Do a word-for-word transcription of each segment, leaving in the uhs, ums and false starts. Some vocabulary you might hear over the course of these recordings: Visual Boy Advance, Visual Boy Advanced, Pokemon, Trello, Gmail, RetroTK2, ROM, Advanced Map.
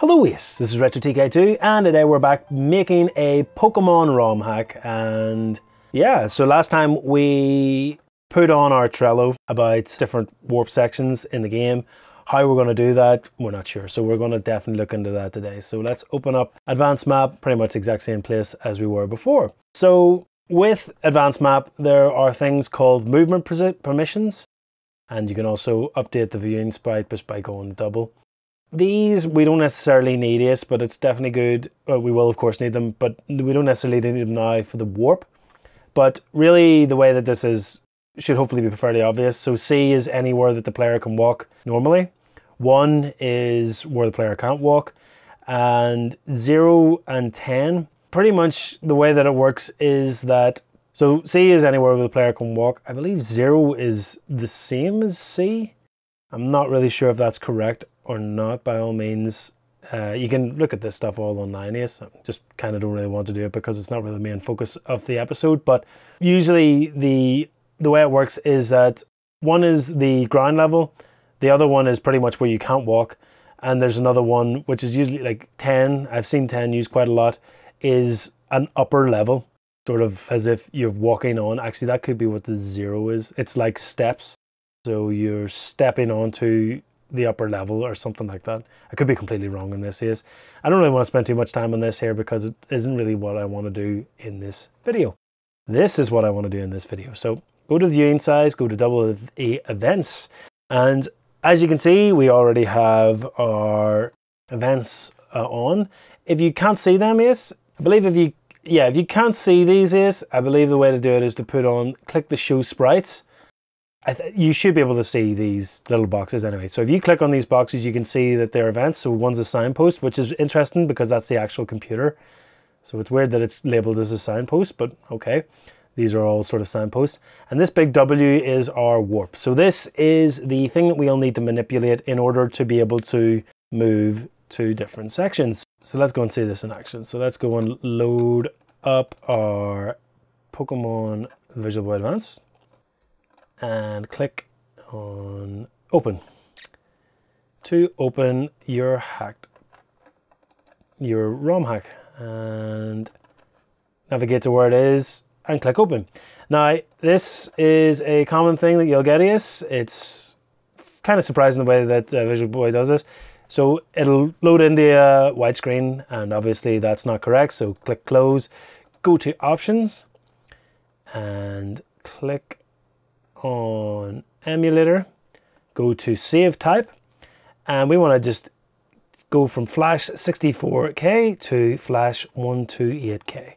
Hello yes, this is RetroTK two and today we're back making a Pokemon ROM hack. And yeah, so last time we put on our Trello about different warp sections in the game. How we're going to do that, we're not sure, so we're going to definitely look into that today. So let's open up Advanced Map, pretty much the exact same place as we were before. So with Advanced Map there are things called movement permissions, and you can also update the viewing sprite just by going double. These we don't necessarily need this, but it's definitely good. Well, we will of course need them, but we don't necessarily need them now for the warp. But really the way that this is should hopefully be fairly obvious. So C is anywhere that the player can walk normally. One is where the player can't walk. And zero and ten, pretty much the way that it works is that, so C is anywhere where the player can walk. I believe zero is the same as C. I'm not really sure if that's correct or not. By all means, uh, you can look at this stuff all online. Yes, I just kind of don't really want to do it because it's not really the main focus of the episode. But usually the the way it works is that one is the ground level, the other one is pretty much where you can't walk, and there's another one which is usually like ten. I've seen ten used quite a lot. Is an upper level, sort of as if you're walking on. Actually, that could be what the zero is. It's like steps, so you're stepping onto the upper level or something like that. I could be completely wrong in this case. I don't really want to spend too much time on this here because it isn't really what I want to do in this video. This is what I want to do in this video. So go to the viewing size, go to double the events, and as you can see we already have our events uh, on. If you can't see them, yes, I believe if you yeah if you can't see these, yes, I believe the way to do it is to put on click the show sprites. I th you should be able to see these little boxes anyway. So if you click on these boxes, you can see that they're events. So one's a signpost, which is interesting because that's the actual computer. So it's weird that it's labeled as a signpost, but okay. These are all sort of signposts. And this big W is our warp. So this is the thing that we'll need to manipulate in order to be able to move to different sections. So let's go and see this in action. So let's go and load up our Pokemon Visual Boy Advance. And click on open to open your hacked your ROM hack, and navigate to where it is and click open. Now this is a common thing that you'll get is it's kind of surprising the way that uh, Visual Boy does this. So it'll load into a white screen, and obviously that's not correct, so click close, go to options and click on emulator, go to save type, and we want to just go from flash sixty-four K to flash one twenty-eight K.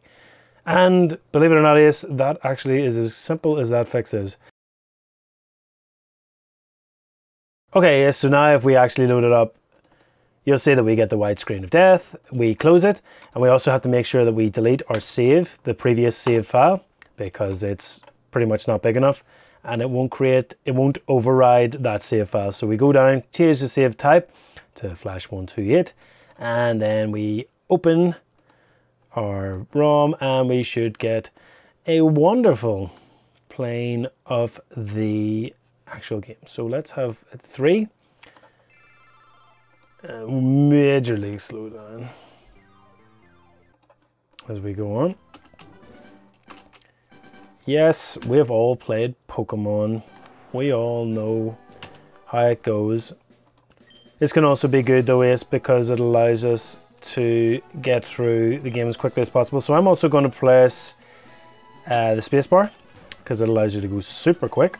And believe it or not, yes, that actually is as simple as that fix is. Okay, yes, so now if we actually load it up, you'll see that we get the white screen of death. We close it, and we also have to make sure that we delete or save the previous save file because it's pretty much not big enough. And it won't create, it won't override that save file. So we go down, change the save type to flash one twenty-eight, and then we open our ROM, and we should get a wonderful plane of the actual game. So let's have a three, and majorly slow down as we go on. Yes, we have all played Pokemon. We all know how it goes. This can also be good though, yes, because it allows us to get through the game as quickly as possible. So I'm also going to press uh, the spacebar because it allows you to go super quick.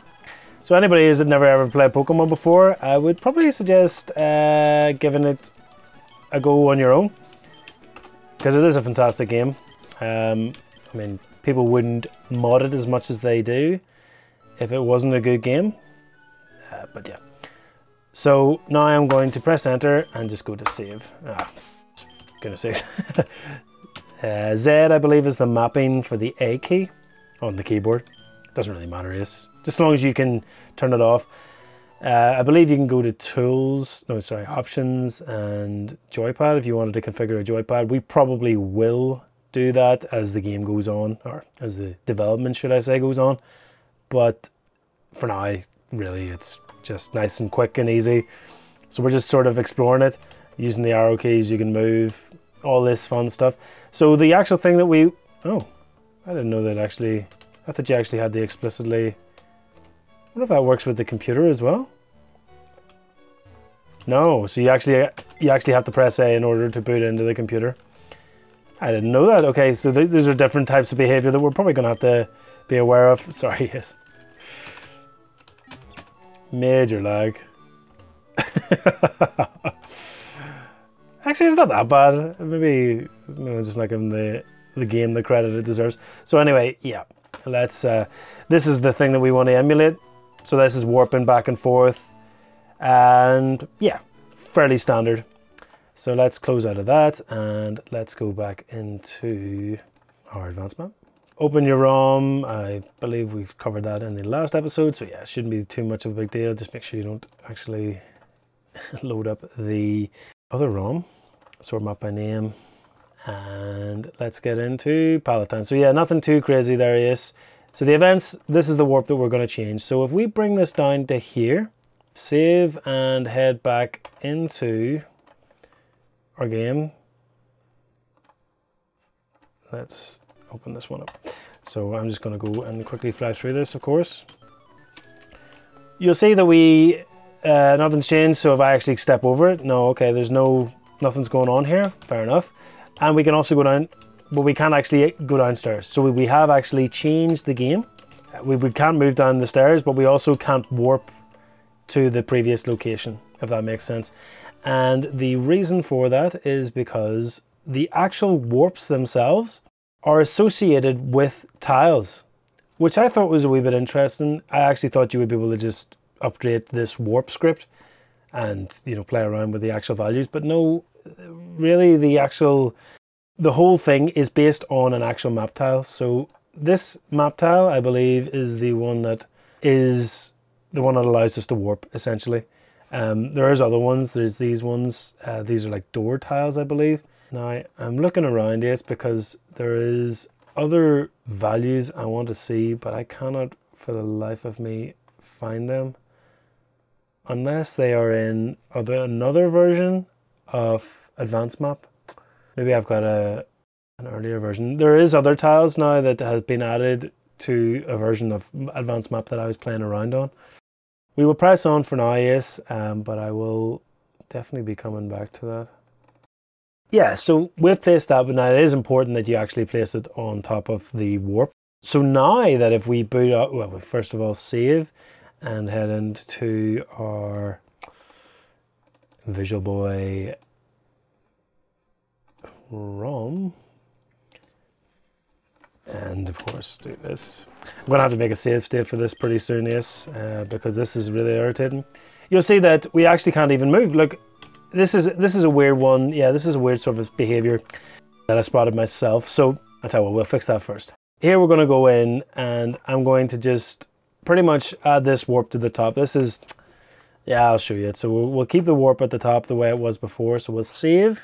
So anybody who's never ever played Pokemon before, I would probably suggest uh, giving it a go on your own because it is a fantastic game. Um, I mean, people wouldn't mod it as much as they do if it wasn't a good game, uh, but yeah. So now I'm going to press enter and just go to save. Ah, goodness sakes. uh, Z I believe is the mapping for the A key on the keyboard. Doesn't really matter, yes. Just as long as you can turn it off. Uh, I believe you can go to tools, no sorry, options and joypad if you wanted to configure a joypad. We probably will do that as the game goes on, or as the development should I say goes on, but for now really it's just nice and quick and easy, so we're just sort of exploring it. using the arrow keys, you can move, all this fun stuff. So the actual thing that we, oh, I didn't know that actually, I thought you actually had the explicitly, I wonder if that works with the computer as well? No, so you actually, you actually have to press A in order to boot into the computer. I didn't know that. Okay, so th these are different types of behavior that we're probably gonna have to be aware of. Sorry, yes. Major lag. Actually, it's not that bad. Maybe I'm just not giving the the game the credit it deserves. So anyway, yeah, let's. Uh, this is the thing that we want to emulate. So this is warping back and forth, and yeah, fairly standard. So let's close out of that and let's go back into our advanced map. Open your ROM. I believe we've covered that in the last episode, so yeah, it shouldn't be too much of a big deal. Just make sure you don't actually load up the other ROM. Sort map by name, and let's get into palette time. So yeah, nothing too crazy there is. So the events, this is the warp that we're going to change. So if we bring this down to here, save and head back into our game. Let's open this one up. So I'm just going to go and quickly flash through this, of course. You'll see that we, uh, nothing's changed, so if I actually step over it, no, okay, there's no, nothing's going on here, fair enough. And we can also go down, but we can't actually go downstairs. So we have actually changed the game. We, we can't move down the stairs, but we also can't warp to the previous location, if that makes sense. And the reason for that is because the actual warps themselves are associated with tiles, which I thought was a wee bit interesting. I actually thought you would be able to just update this warp script and, you know, play around with the actual values, but no, really the actual, the whole thing is based on an actual map tile. So this map tile, I believe, is the one that is the one that allows us to warp, essentially. Um, there is other ones, there's these ones, uh, these are like door tiles, I believe. Now, I'm looking around it because there is other values I want to see, but I cannot for the life of me find them. Unless they are in other, another version of Advanced Map. Maybe I've got a an earlier version. There is other tiles now that has been added to a version of Advanced Map that I was playing around on. We will press on for now, yes, um, but I will definitely be coming back to that. Yeah, so we've placed that, but now it is important that you actually place it on top of the warp. So now that if we boot up, well, we first of all save and head into our Visual Boy ROM. And of course do this. I'm going to have to make a save state for this pretty soon, yes, uh, because this is really irritating. You'll see that we actually can't even move. Look. This is this is a weird one. Yeah, this is a weird sort of behavior that I spotted myself. So I tell you what, we'll fix that first. Here we're going to go in, and I'm going to just pretty much add this warp to the top. This is, yeah, I'll show you it. So we'll, we'll keep the warp at the top the way it was before. So we'll save,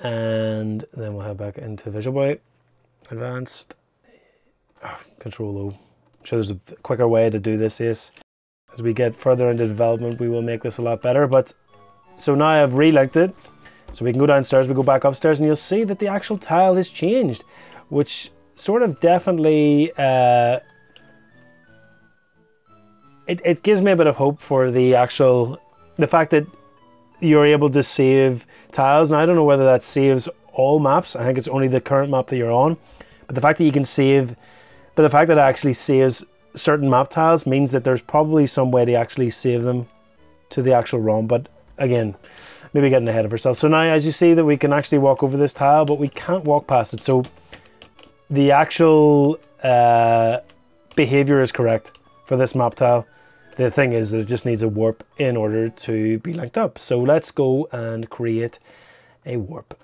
and then we'll head back into Visual Boy Advanced. Oh, Control O. I'm sure there's a quicker way to do this. Is as we get further into development, we will make this a lot better, but. So now I've relinked it, so we can go downstairs, we go back upstairs, and you'll see that the actual tile has changed, which sort of definitely, uh, it, it gives me a bit of hope for the actual, the fact that you're able to save tiles. Now I don't know whether that saves all maps, I think it's only the current map that you're on, but the fact that you can save, but the fact that it actually saves certain map tiles means that there's probably some way to actually save them to the actual ROM, but again, maybe getting ahead of ourselves. So now, as you see, that we can actually walk over this tile, but we can't walk past it. So the actual uh, behavior is correct for this map tile. The thing is that it just needs a warp in order to be linked up. So let's go and create a warp.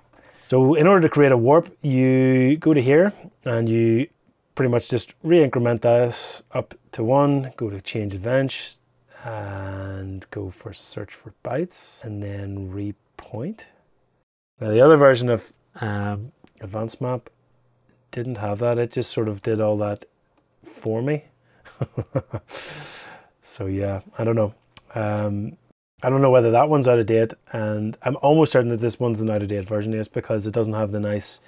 So in order to create a warp, you go to here and you pretty much just re-increment this up to one, go to change events, and go for search for bytes and then repoint. Now the other version of um, Advanced Map didn't have that, it just sort of did all that for me. So yeah, I don't know. Um, I don't know whether that one's out of date, and I'm almost certain that this one's an out of date version, is because it doesn't have the nice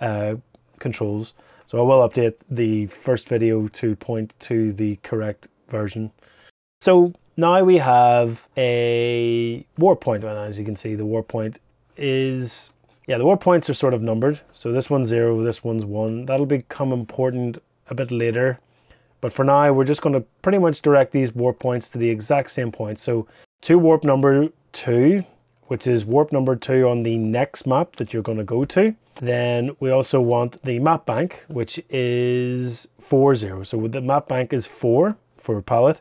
uh, controls. So I will update the first video to point to the correct version. So now we have a warp point, and as you can see the warp point is, yeah, the warp points are sort of numbered. So this one's zero, this one's one. That'll become important a bit later. But for now, we're just going to pretty much direct these warp points to the exact same point. So to warp number two, which is warp number two on the next map that you're going to go to. Then we also want the map bank, which is four zero. So the map bank is four for pallet,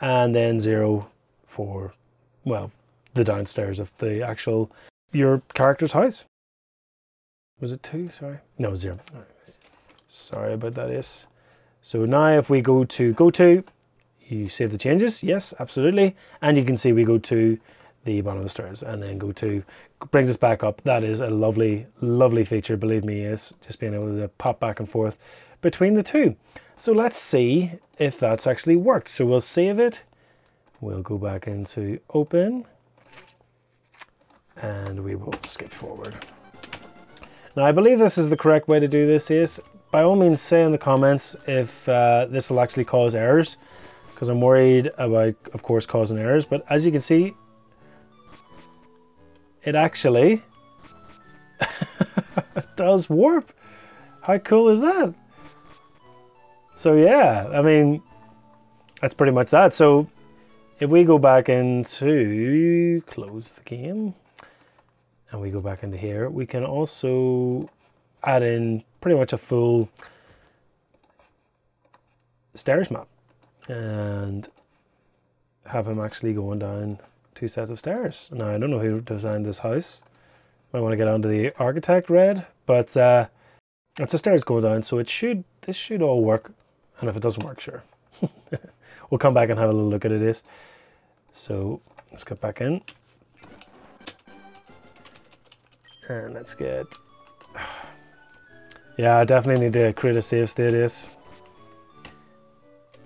and then zero for, well, the downstairs of the actual, your character's house. Was it two? Sorry. No, zero. All right. Sorry about that, Ace. So now if we go to go to, you save the changes, yes, absolutely. And you can see we go to the bottom of the stairs and then go to, brings us back up. That is a lovely, lovely feature, believe me, is just being able to pop back and forth between the two. So let's see if that's actually worked. So we'll save it. We'll go back into open and we will skip forward. Now I believe this is the correct way to do this, is by all means say in the comments if uh, this will actually cause errors, because I'm worried about, of course, causing errors. But as you can see, it actually does warp. How cool is that? So yeah, I mean, that's pretty much that. So if we go back into close the game and we go back into here, we can also add in pretty much a full stairs map and have him actually going down two sets of stairs. Now I don't know who designed this house. Might want to get onto the architect red, but uh, it's a stairs going down, so it should, this should all work. And if it doesn't work, sure, we'll come back and have a little look at it. Is so let's get back in and let's get. Yeah, I definitely need to create a save state, Ace.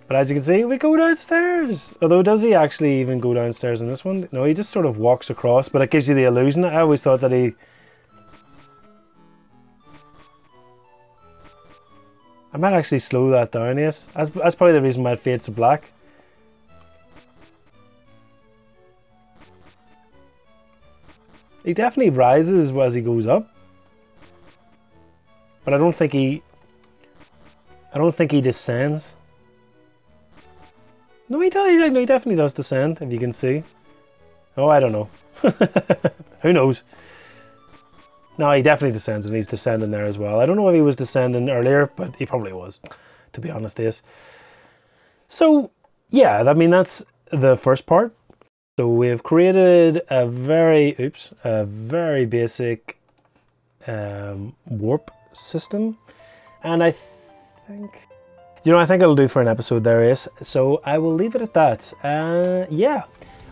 But as you can see, we go downstairs. Although, does he actually even go downstairs in this one? No, he just sort of walks across, but it gives you the illusion. I always thought that he... I might actually slow that down, Ace. That's, that's probably the reason why it fades to black. He definitely rises as he goes up. But I don't think he, I don't think he descends. No, he does. No, he definitely does descend, if you can see. Oh, I don't know. Who knows? No, he definitely descends, and he's descending there as well. I don't know if he was descending earlier, but he probably was, to be honest, Ace. So, yeah, I mean, that's the first part. So we have created a very, oops, a very basic um, warp system, and I think, you know, I think it'll do for an episode there, Ace. So I will leave it at that. Uh, yeah,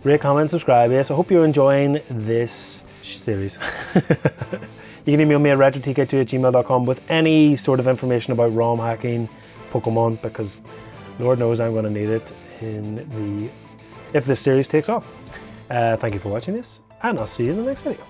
rate, comment, subscribe, Ace. I hope you're enjoying this series. You can email me at retro T K two at gmail dot com with any sort of information about ROM hacking Pokemon, because Lord knows I'm going to need it in the if this series takes off. Uh, thank you for watching this, and I'll see you in the next video.